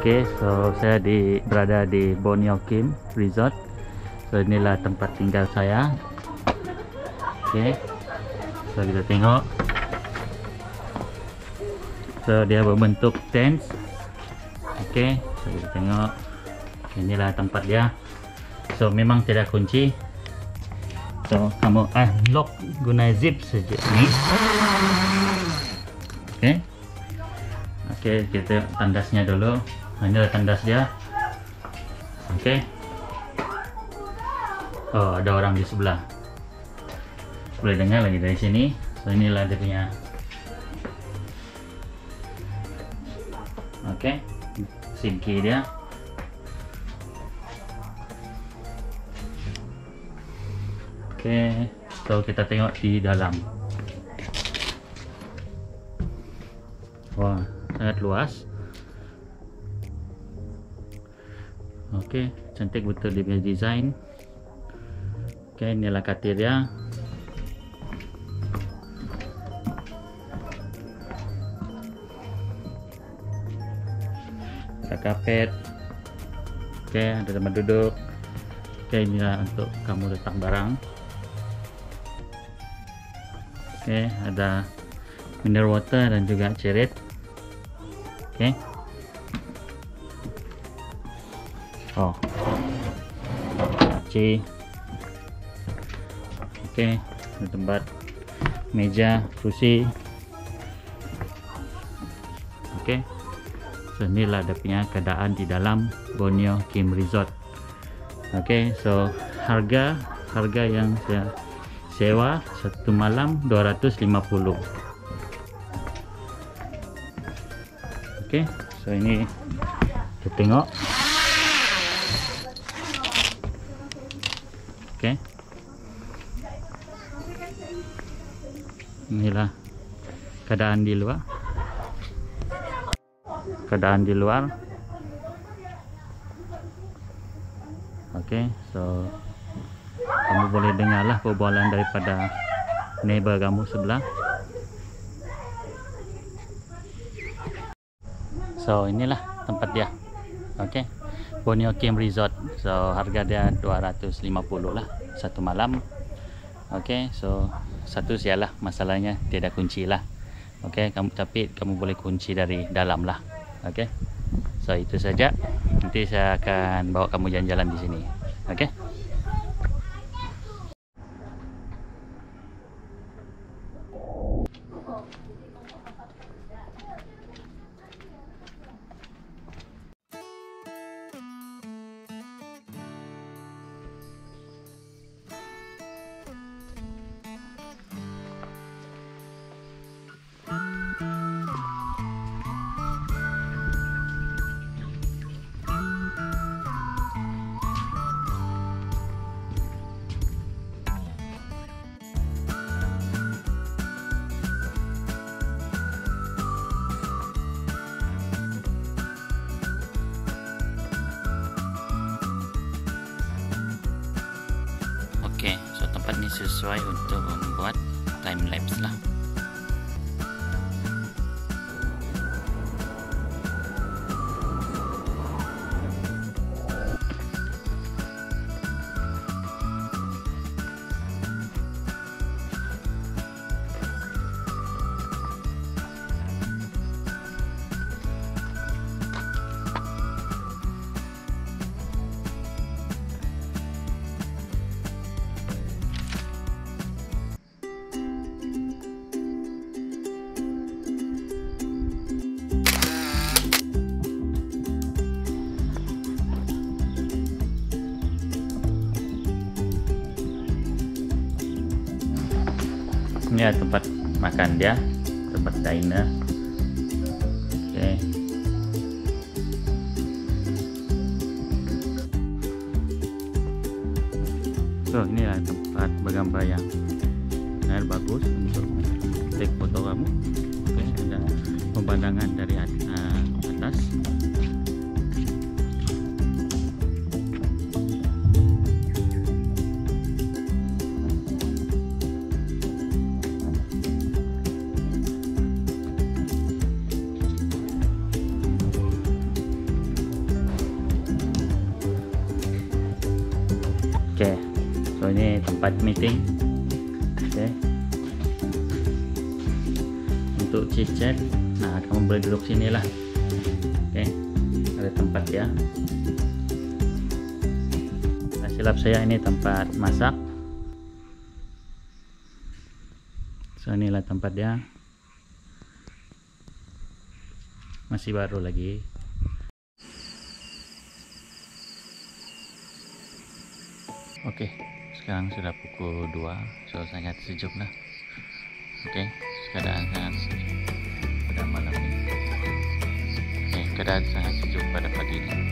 Oke, so saya berada di Borneo Kiim Resort. So inilah tempat tinggal saya. Oke, so kita tengok. So dia berbentuk tent. Oke, so kita tengok. Inilah tempat dia. So memang tidak kunci. So kamu unlock guna zip saja ni. Oke, kita tandasnya dulu. Inilah tandas dia. Oke. Oh, ada orang di sebelah. Boleh dengar lagi dari sini. So inilah dia punya. Oke, sinki dia. Oke, so kita tengok di dalam. Wah, sangat luas. Oke, cantik betul dia punya desain. Oke, inilah katil dia. Ada kapet. Oke, ada tempat duduk. Oke, inilah untuk kamu letak barang. Oke, ada mineral water dan juga cerit. Oke. Oh. Kaci. Oke, ada tempat meja, kursi. Oke. So inilah ada punya keadaan di dalam Borneo Kiim Resort. Oke, so harga yang saya sewa satu malam 250. Oke, so ini kita tengok. Oke. Inilah keadaan di luar. Oke, so kamu boleh dengarlah perbualan daripada neighbor kamu sebelah. So inilah tempat dia. Oke, Borneo Kiim Resort. So harga dia 250 lah satu malam. Oke, so satu sialah masalahnya tiada kunci lah. Oke, tapi kamu boleh kunci dari dalam lah. Oke, so itu saja. Nanti saya akan bawa kamu jalan-jalan di sini. Oke. Oke, so tempat ini sesuai untuk membuat time lapse lah. Ini ada tempat makan dia, tempat diner. Oke. So inilah tempat bergambar yang sangat bagus untuk take foto kamu. Oke, ada pemandangan dari atas. private meeting oke. Untuk chit-chat, nah kamu boleh duduk sinilah oke, ada tempat ya. Nah, silap saya ini tempat masak, so inilah tempatnya, masih baru lagi. Oke, sekarang sudah pukul 2, suasananya sejuk lah. Oke, keadaan sangat sejuk pada malam ini. Oke, keadaan sangat sejuk pada pagi ini.